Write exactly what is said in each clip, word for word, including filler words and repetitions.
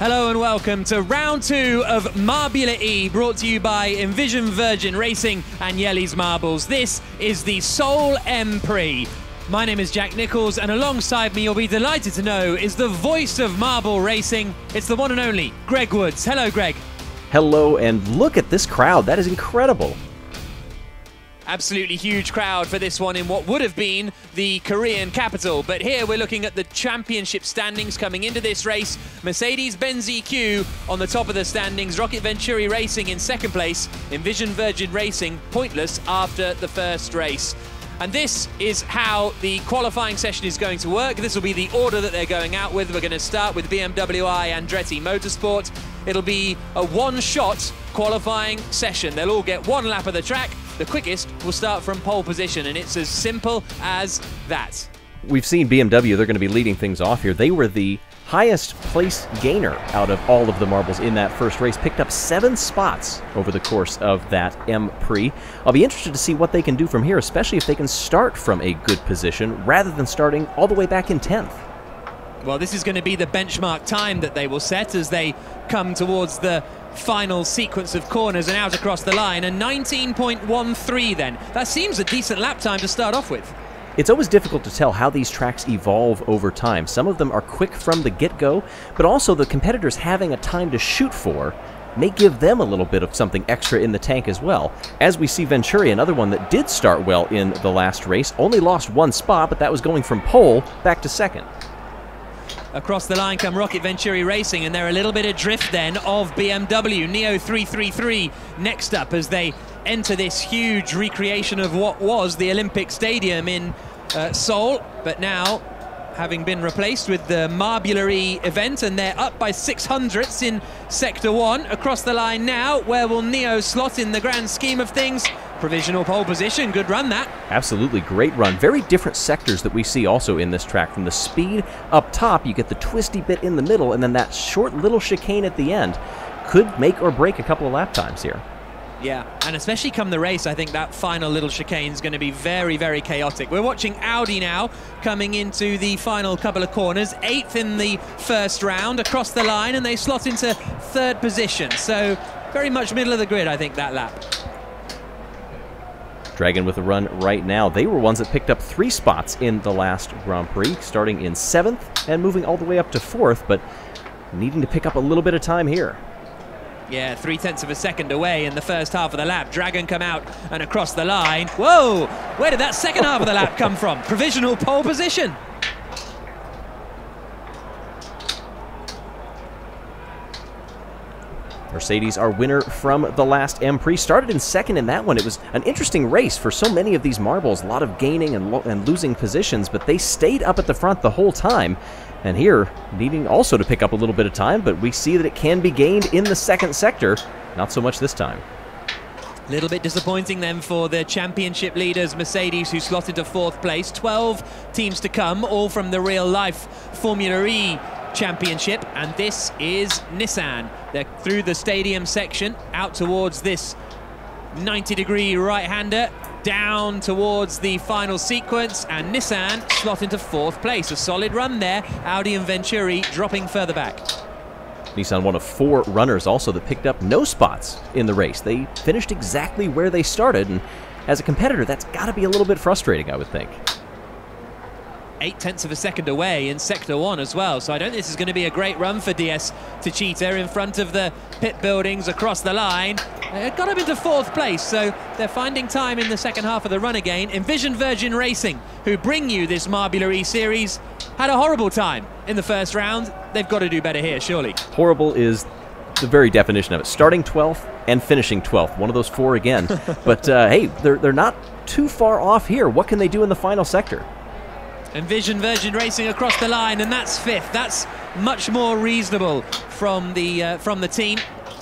Hello and welcome to round two of Marbula E, brought to you by Envision Virgin Racing and Jelle's Marbles. This is the Seoul E-Prix. My name is Jack Nichols, and alongside me, you'll be delighted to know, is the voice of marble racing. It's the one and only Greg Woods. Hello, Greg. Hello, and look at this crowd. That is incredible. Absolutely huge crowd for this one in what would have been the Korean capital. But here we're looking at the championship standings coming into this race. Mercedes-Benz E Q on the top of the standings. Rocket Venturi Racing in second place. Envision Virgin Racing pointless after the first race. And this is how the qualifying session is going to work. This will be the order that they're going out with. We're going to start with B M W i Andretti Motorsport. It'll be a one-shot qualifying session. They'll all get one lap of the track. The quickest will start from pole position, and it's as simple as that. We've seen B M W, they're going to be leading things off here. They were the highest place gainer out of all of the marbles in that first race, picked up seven spots over the course of that E-Prix. I'll be interested to see what they can do from here, especially if they can start from a good position rather than starting all the way back in tenth. Well, this is going to be the benchmark time that they will set as they come towards the final sequence of corners and out across the line. And nineteen point one three then. That seems a decent lap time to start off with. It's always difficult to tell how these tracks evolve over time. Some of them are quick from the get-go, but also the competitors having a time to shoot for may give them a little bit of something extra in the tank as well. As we see Venturi, another one that did start well in the last race, only lost one spot, but that was going from pole back to second. Across the line come Rocket Venturi Racing, and they're a little bit adrift then of B M W. N I O three thirty-three next up as they enter this huge recreation of what was the Olympic Stadium in uh, Seoul, but now having been replaced with the Marbula E event, and they're up by six hundredths in sector one. Across the line now, where will N I O slot in the grand scheme of things? Provisional pole position. Good run that. Absolutely great run. Very different sectors that we see also in this track. From the speed up top, you get the twisty bit in the middle, and then that short little chicane at the end could make or break a couple of lap times here. Yeah, and especially come the race, I think that final little chicane is going to be very, very chaotic. We're watching Audi now coming into the final couple of corners. Eighth in the first round, across the line, and they slot into third position. So very much middle of the grid, I think, that lap. Dragon with a run right now. They were ones that picked up three spots in the last Grand Prix, starting in seventh and moving all the way up to fourth, but needing to pick up a little bit of time here. Yeah, three-tenths of a second away in the first half of the lap. Dragon come out and across the line. Whoa! Where did that second half of the lap come from? Provisional pole position. Mercedes, our winner from the last E-Prix, started in second in that one. It was an interesting race for so many of these marbles, a lot of gaining and, lo and losing positions, but they stayed up at the front the whole time. And here, needing also to pick up a little bit of time, but we see that it can be gained in the second sector. Not so much this time. A little bit disappointing then for the championship leaders, Mercedes, who slotted to fourth place. twelve teams to come, all from the real-life Formula E championship, and this is Nissan. They're through the stadium section, out towards this ninety degree right-hander, down towards the final sequence, and Nissan slot into fourth place. A solid run there. Audi and Venturi dropping further back. Nissan, one of four runners also that picked up no spots in the race. They finished exactly where they started, and as a competitor, that's got to be a little bit frustrating, I would think. Eight-tenths of a second away in sector one as well, so I don't think this is going to be a great run for D S Techeetah in front of the pit buildings across the line. It got up into fourth place, so they're finding time in the second half of the run again. Envision Virgin Racing, who bring you this Marbula E series, had a horrible time in the first round. They've got to do better here, surely. Horrible is the very definition of it. Starting twelfth and finishing twelfth. One of those four again. But, uh, hey, they're, they're not too far off here. What can they do in the final sector? Envision Virgin Racing across the line, and that's fifth. That's much more reasonable from the uh, from the team.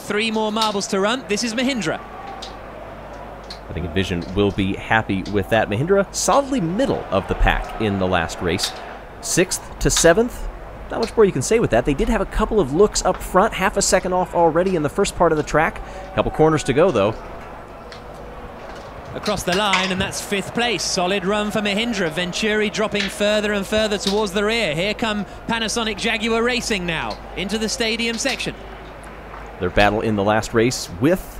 Three more marbles to run. This is Mahindra. I think Envision will be happy with that. Mahindra solidly middle of the pack in the last race. Sixth to seventh. Not much more you can say with that. They did have a couple of looks up front. Half a second off already in the first part of the track. A couple corners to go, though. across the line, and that's fifth place. Solid run for Mahindra. Venturi dropping further and further towards the rear. Here come Panasonic Jaguar Racing now into the stadium section. Their battle in the last race with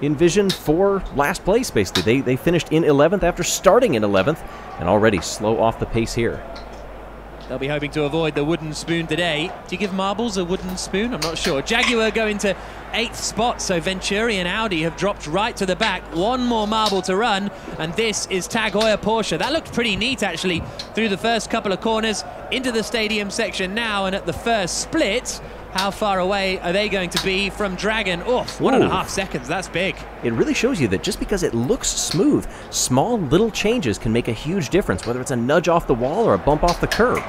Envision for last place, basically. They, they finished in eleventh after starting in eleventh, and already slow off the pace here. They'll be hoping to avoid the wooden spoon today. Do you give marbles a wooden spoon? I'm not sure. Jaguar going to eighth spot, so Venturi and Audi have dropped right to the back. One more marble to run, and this is Tag Heuer Porsche. That looked pretty neat, actually, through the first couple of corners, into the stadium section now, and at the first split, how far away are they going to be from Dragon? Oh, one Ooh. and a half seconds, that's big. It really shows you that just because it looks smooth, small little changes can make a huge difference, whether it's a nudge off the wall or a bump off the curb.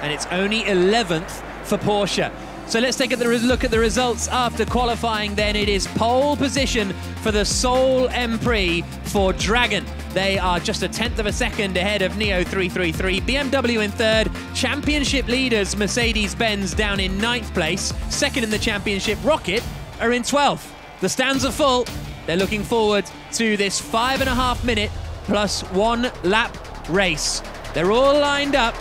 And it's only eleventh for Porsche. So let's take a look at the results after qualifying then. It is pole position for the Seoul E Prix for Dragon. They are just a tenth of a second ahead of N I O three thirty-three. B M W in third. Championship leaders Mercedes-Benz down in ninth place. Second in the championship, Rocket, are in twelfth. The stands are full. They're looking forward to this five and a half minute plus one lap race. They're all lined up,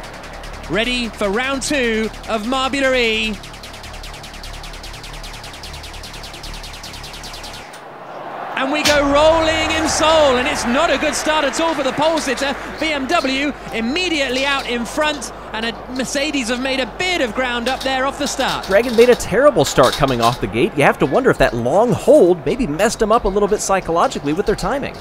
ready for round two of Marbula E. And we go rolling in Seoul, and it's not a good start at all for the pole sitter. B M W immediately out in front, and a Mercedes have made a bit of ground up there off the start. Dragon made a terrible start coming off the gate. You have to wonder if that long hold maybe messed them up a little bit psychologically with their timing.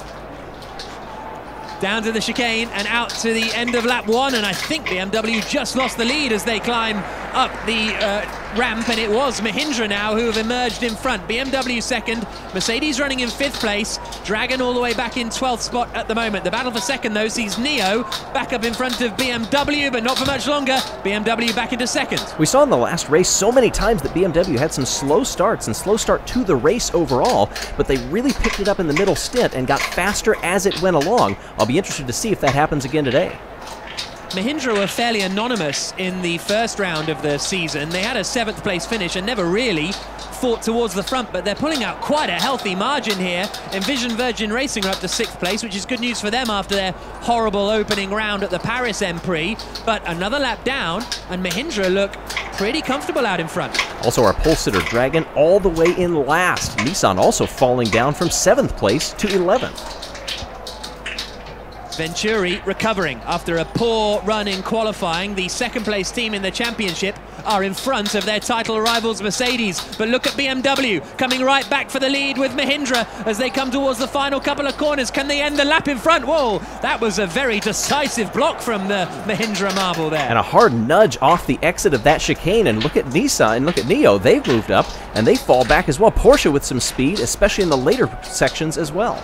Down to the chicane and out to the end of lap one, and I think B M W just lost the lead as they climb up the uh, ramp, and it was Mahindra now who have emerged in front. B M W second, Mercedes running in fifth place, Dragon all the way back in twelfth spot at the moment. The battle for second though sees N I O back up in front of B M W, but not for much longer. B M W back into second. We saw in the last race so many times that B M W had some slow starts and slow start to the race overall, but they really picked it up in the middle stint and got faster as it went along. I'll be interested to see if that happens again today. Mahindra were fairly anonymous in the first round of the season. They had a seventh place finish and never really fought towards the front, but they're pulling out quite a healthy margin here. Envision Virgin Racing are up to sixth place, which is good news for them after their horrible opening round at the Paris E Prix. But another lap down, and Mahindra look pretty comfortable out in front. Also our pole sitter Dragon all the way in last. Nissan also falling down from seventh place to eleventh. Venturi recovering after a poor run in qualifying. The second place team in the championship are in front of their title rivals Mercedes, but look at B M W coming right back for the lead with Mahindra as they come towards the final couple of corners. Can they end the lap in front? Whoa, that was a very decisive block from the Mahindra marble there. And a hard nudge off the exit of that chicane, and look at Nissan and look at N I O. They've moved up and they fall back as well. Porsche with some speed, especially in the later sections as well.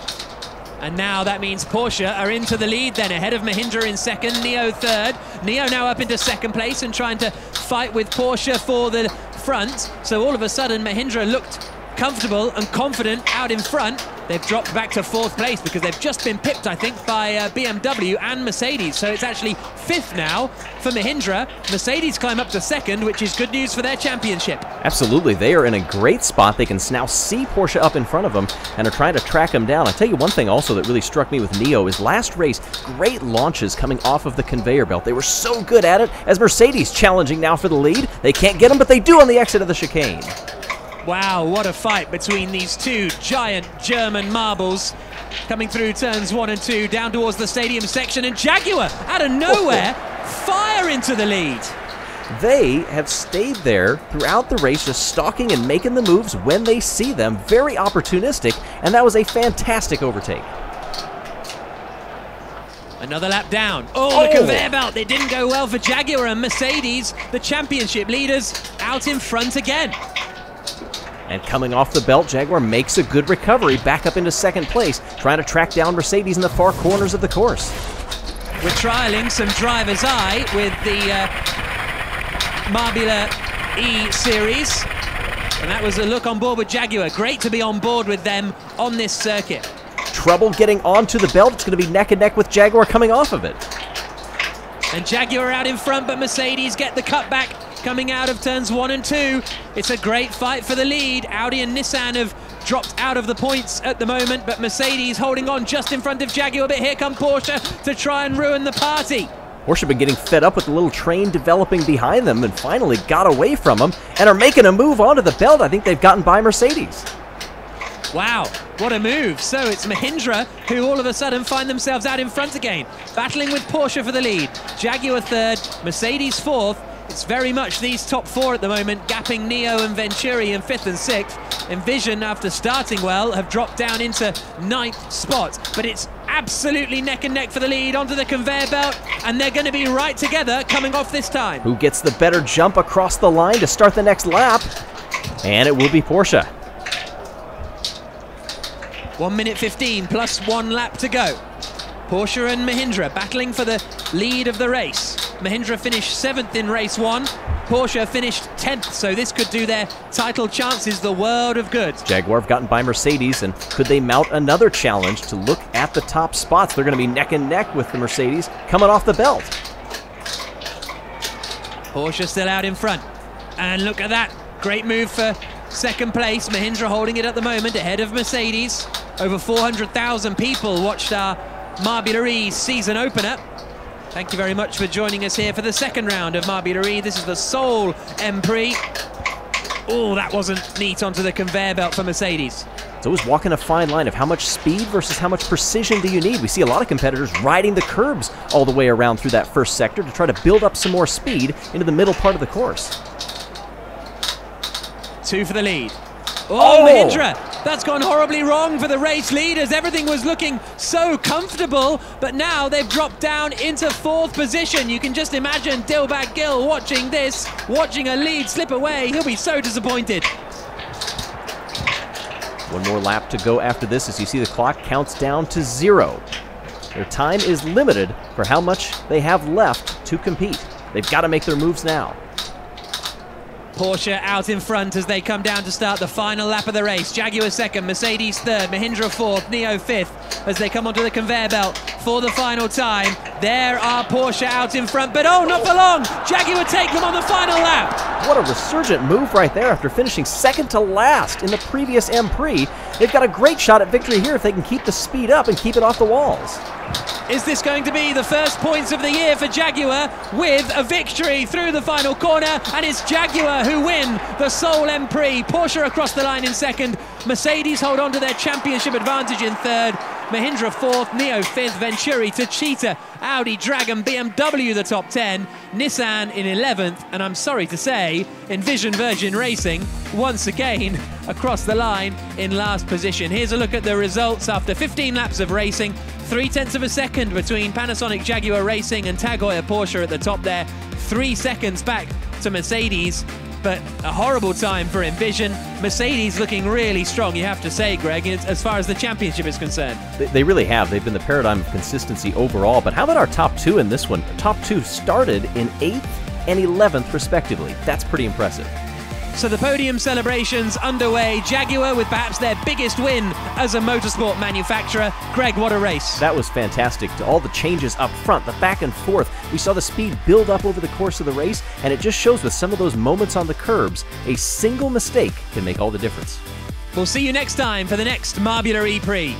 And now that means Porsche are into the lead then, ahead of Mahindra in second, N I O third. N I O now up into second place and trying to fight with Porsche for the front. So all of a sudden Mahindra looked comfortable and confident out in front. They've dropped back to fourth place because they've just been pipped, I think, by uh, B M W and Mercedes. So it's actually fifth now for Mahindra. Mercedes climb up to second, which is good news for their championship. Absolutely, they are in a great spot. They can now see Porsche up in front of them and are trying to track them down. I'll tell you one thing also that really struck me with N I O is last race, great launches coming off of the conveyor belt. They were so good at it, as Mercedes challenging now for the lead. They can't get them, but they do on the exit of the chicane. Wow, what a fight between these two giant German marbles. Coming through turns one and two, down towards the stadium section, and Jaguar, out of nowhere, fire into the lead. They have stayed there throughout the race, just stalking and making the moves when they see them. Very opportunistic, and that was a fantastic overtake. Another lap down. Oh, the oh. conveyor belt. It didn't go well for Jaguar and Mercedes, the championship leaders, out in front again. And coming off the belt, Jaguar makes a good recovery, back up into second place, trying to track down Mercedes in the far corners of the course. We're trialing some driver's eye with the uh, Marbula E series. And that was a look on board with Jaguar. Great to be on board with them on this circuit. Trouble getting onto the belt. It's going to be neck and neck with Jaguar coming off of it. And Jaguar out in front, but Mercedes get the cutback coming out of turns one and two. It's a great fight for the lead. Audi and Nissan have dropped out of the points at the moment, but Mercedes holding on just in front of Jaguar, but here come Porsche to try and ruin the party. Porsche have been getting fed up with the little train developing behind them and finally got away from them and are making a move onto the belt. I think they've gotten by Mercedes. Wow, what a move. So it's Mahindra who all of a sudden find themselves out in front again, battling with Porsche for the lead. Jaguar third, Mercedes fourth. It's very much these top four at the moment, gapping N I O and Venturi in fifth and sixth. Envision, after starting well, have dropped down into ninth spot. But it's absolutely neck and neck for the lead onto the conveyor belt, and they're going to be right together coming off this time. Who gets the better jump across the line to start the next lap? And it will be Porsche. one minute fifteen plus one lap to go. Porsche and Mahindra battling for the lead of the race. Mahindra finished seventh in race one. Porsche finished tenth, so this could do their title chances the world of good. Jaguar have gotten by Mercedes, and could they mount another challenge to look at the top spots? They're going to be neck and neck with the Mercedes coming off the belt. Porsche still out in front. And look at that. Great move for second place. Mahindra holding it at the moment ahead of Mercedes. Over four hundred thousand people watched our Marbula E season opener. Thank you very much for joining us here for the second round of Marbula E. This is the Seoul E-Prix. Oh, that wasn't neat onto the conveyor belt for Mercedes. It's always walking a fine line of how much speed versus how much precision do you need. We see a lot of competitors riding the curbs all the way around through that first sector to try to build up some more speed into the middle part of the course. Two for the lead. Oh, oh, Mahindra! That's gone horribly wrong for the race leaders. Everything was looking so comfortable, but now they've dropped down into fourth position. You can just imagine Dilbag Gill watching this, watching a lead slip away. He'll be so disappointed. One more lap to go after this, as you see the clock counts down to zero. Their time is limited for how much they have left to compete. They've got to make their moves now. Porsche out in front as they come down to start the final lap of the race. Jaguar second, Mercedes third, Mahindra fourth, N I O fifth as they come onto the conveyor belt for the final time. There are Porsche out in front, but oh, not for long. Jaguar take them on the final lap. What a resurgent move right there after finishing second to last in the previous E-Prix. They've got a great shot at victory here if they can keep the speed up and keep it off the walls. Is this going to be the first points of the year for Jaguar with a victory through the final corner? And it's Jaguar who win the Seoul E-Prix. Porsche across the line in second. Mercedes hold on to their championship advantage in third. Mahindra fourth, N I O fifth, Venturi, Techeetah, Audi, Dragon, B M W the top ten, Nissan in eleventh, and I'm sorry to say, Envision Virgin Racing once again across the line in last position. Here's a look at the results after fifteen laps of racing. Three-tenths of a second between Panasonic Jaguar Racing and Tag Heuer Porsche at the top there. Three seconds back to Mercedes, but a horrible time for Envision. Mercedes looking really strong, you have to say, Greg, as far as the championship is concerned. They really have. They've been the paradigm of consistency overall, but how about our top two in this one? Top two started in eighth and eleventh, respectively. That's pretty impressive. So the podium celebrations underway. Jaguar with perhaps their biggest win as a motorsport manufacturer. Greg, what a race. That was fantastic. To all the changes up front, the back and forth. We saw the speed build up over the course of the race, and it just shows with some of those moments on the curbs, a single mistake can make all the difference. We'll see you next time for the next Marbula E-Prix.